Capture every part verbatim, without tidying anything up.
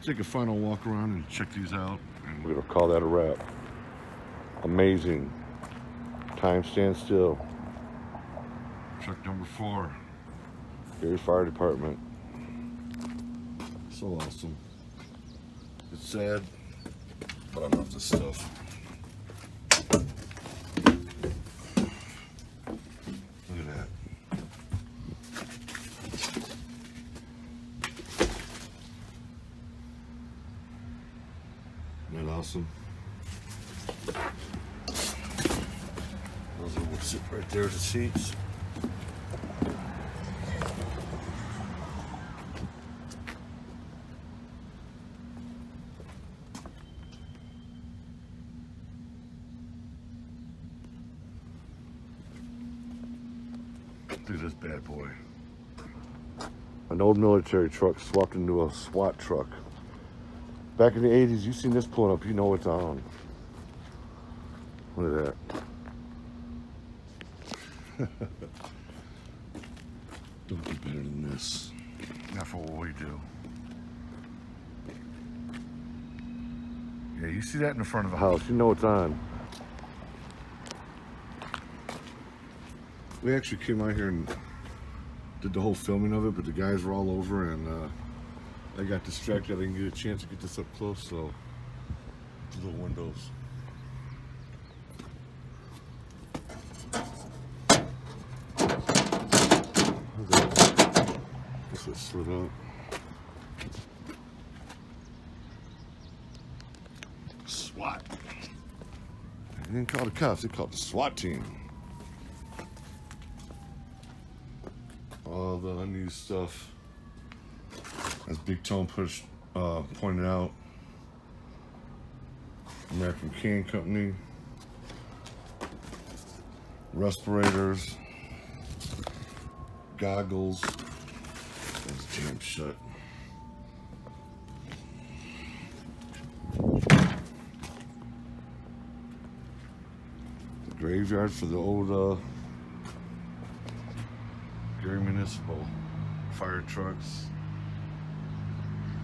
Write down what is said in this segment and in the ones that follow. Let's take a final walk around and check these out. And we're gonna call that a wrap. Amazing. Time stands still. Truck number four. Gary Fire Department. So awesome. It's sad, but I love this stuff. Look at that. Isn't that awesome? Those will sit right there, the seats. Look at this bad boy. An old military truck swapped into a SWAT truck. Back in the eighties, you've seen this pulling up, you know it's on. Look at that. Don't do better than this. Not for what we do. Yeah, you see that in the front of the house, you know it's on. We actually came out here and did the whole filming of it, but the guys were all over and uh, I got distracted. I didn't get a chance to get this up close, so the little windows. This is slid up. SWAT. They didn't call the cops, they called the SWAT team. All the unused stuff, as Big Tone Push uh, pointed out, American Can Company, respirators, goggles. That's damn shut. The graveyard for the old. Uh, Gary Municipal, fire trucks,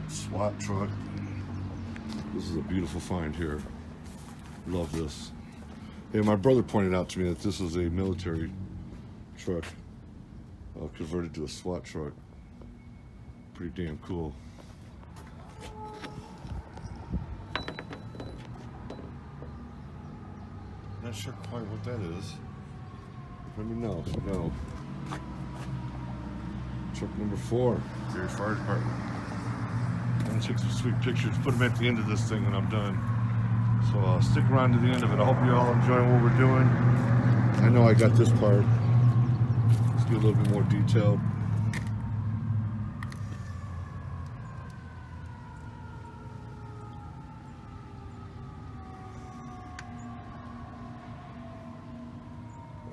SWAT truck. This is a beautiful find here. Love this. And my brother pointed out to me that this was a military truck uh, converted to a SWAT truck. Pretty damn cool. Not sure quite what that is. Let me know if you know. Truck number four, Gary Fire Department. I'm gonna take some sweet pictures, put them at the end of this thing when I'm done. So uh, stick around to the end of it. I hope you all enjoy what we're doing. I know I got this part. Let's get a little bit more detailed.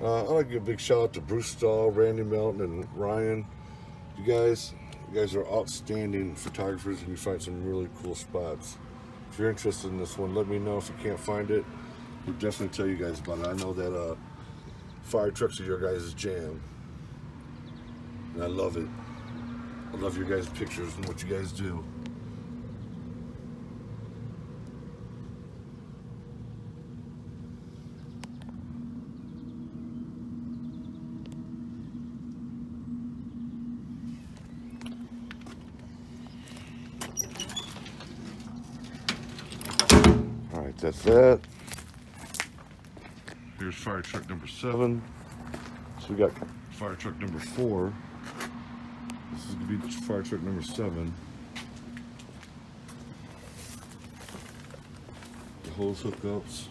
Uh, I'd like to give a big shout out to Bruce Stahl, Randy Melton, and Ryan. You guys, you guys are outstanding photographers and you find some really cool spots. If you're interested in this one, let me know. If you can't find it, we'll definitely tell you guys about it. I know that uh, fire trucks are your guys' jam. And I love it. I love your guys' pictures and what you guys do. That's that. Here's fire truck number seven. So we got fire truck number four. This is gonna be fire truck number seven. The hose hookups.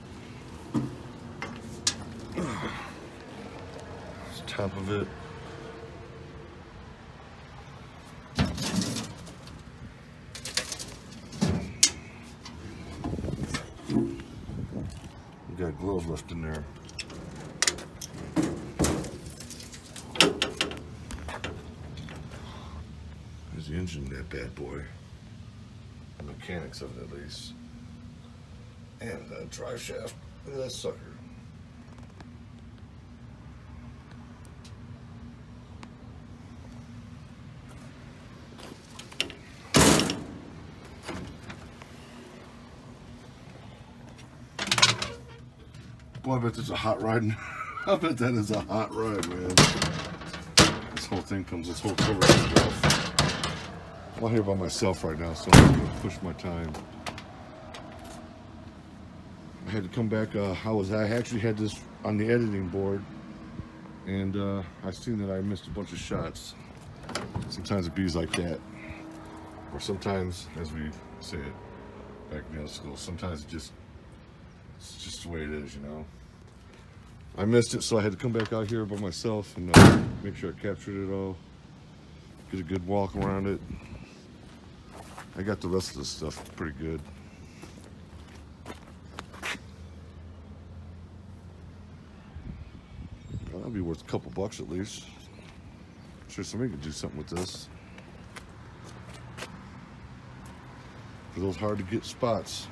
It's the top of it. Got gloves left in there. There's the engine, that bad boy. The mechanics of it, at least. And the drive shaft. Look at that sucker. Boy, I bet there's a hot rod. I bet that is a hot rod, man. This whole thing comes, this whole cover comes off. I'm out here by myself right now, so I'm going to push my time. I had to come back. Uh, I was I actually had this on the editing board, and uh, I've seen that I missed a bunch of shots. Sometimes it bees like that, or sometimes, as we say it back in middle school, sometimes it just it's just the way it is, you know. I missed it, so I had to come back out here by myself and uh, make sure I captured it all. Get a good walk around it. I got the rest of the stuff pretty good. Be worth a couple bucks at least. I'm sure somebody could do something with this. For those hard to get spots.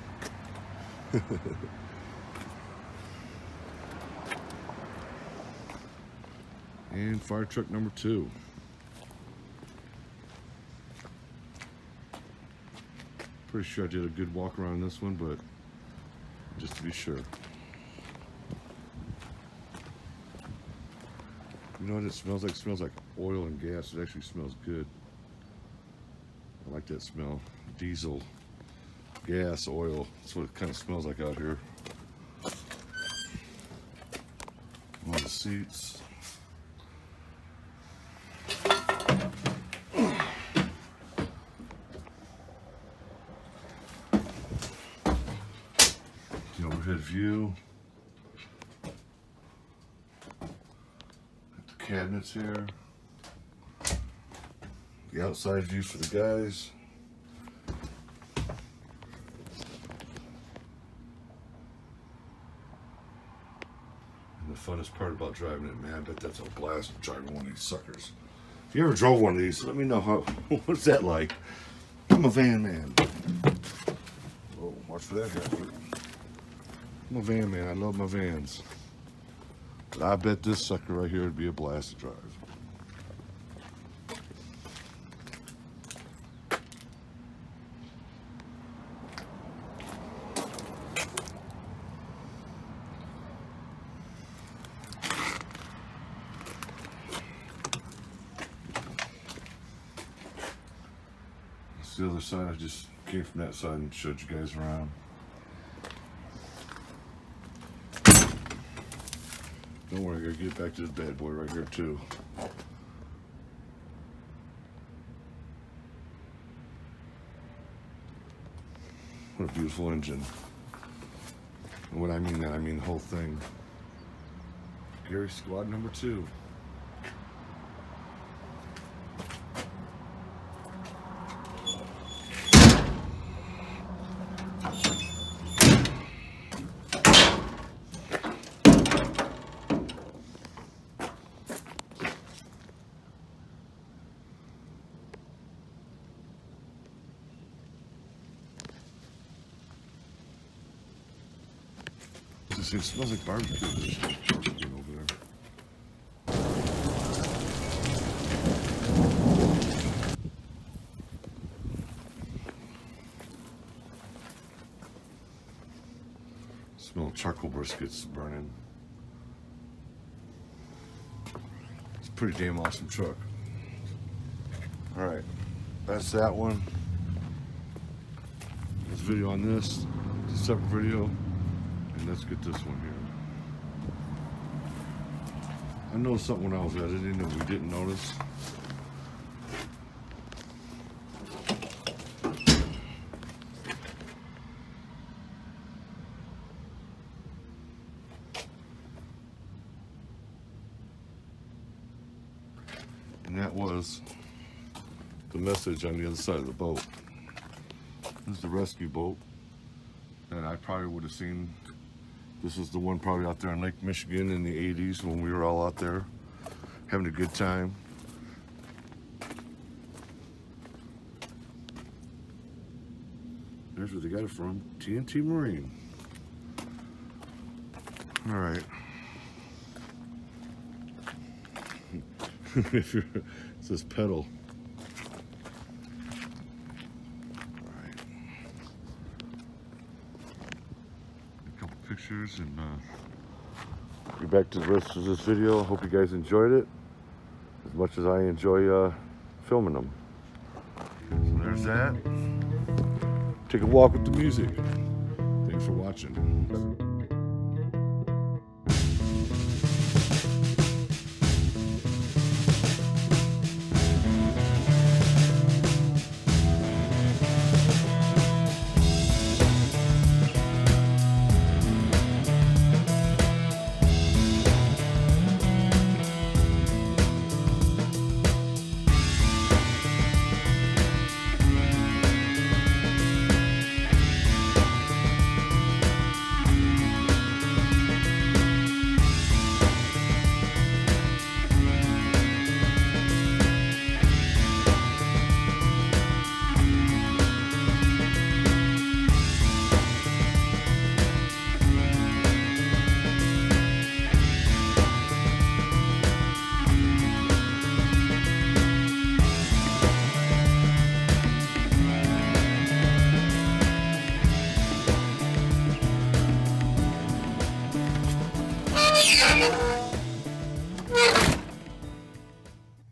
And fire truck number two. Pretty sure I did a good walk around this one, but just to be sure. You know what it smells like? It smells like oil and gas. It actually smells good. I like that smell. Diesel, gas, oil. That's what it kind of smells like out here. All the seats. The overhead view. Cabinets here, the outside view for the guys. And the funnest part about driving it, man, I bet that's a blast driving one of these suckers. If you ever drove one of these, let me know how, what's that like? I'm a van man. Oh, watch for that guy. I'm a van man, I love my vans. I bet this sucker right here would be a blast to drive. That's the other side. I just came from that side and showed you guys around. Don't worry, I gotta get back to this bad boy right here too. What a beautiful engine. And when I mean that, I mean the whole thing. Gary squad number two. It smells like barbecue. Over there. Smell charcoal briskets burning. It's a pretty damn awesome truck. All right, that's that one. This video on this, it's a separate video. Let's get this one here. I noticed something when I was editing that we didn't notice. And that was the message on the other side of the boat. This is the rescue boat that I probably would have seen. This is the one probably out there in Lake Michigan in the eighties when we were all out there having a good time. There's where they got it from, T N T Marine. All right. If you're, it says pedal. And uh, be back to the rest of this video. Hope you guys enjoyed it as much as I enjoy uh, filming them. So there's that. Take a walk with the music. Thanks for watching. Thank you.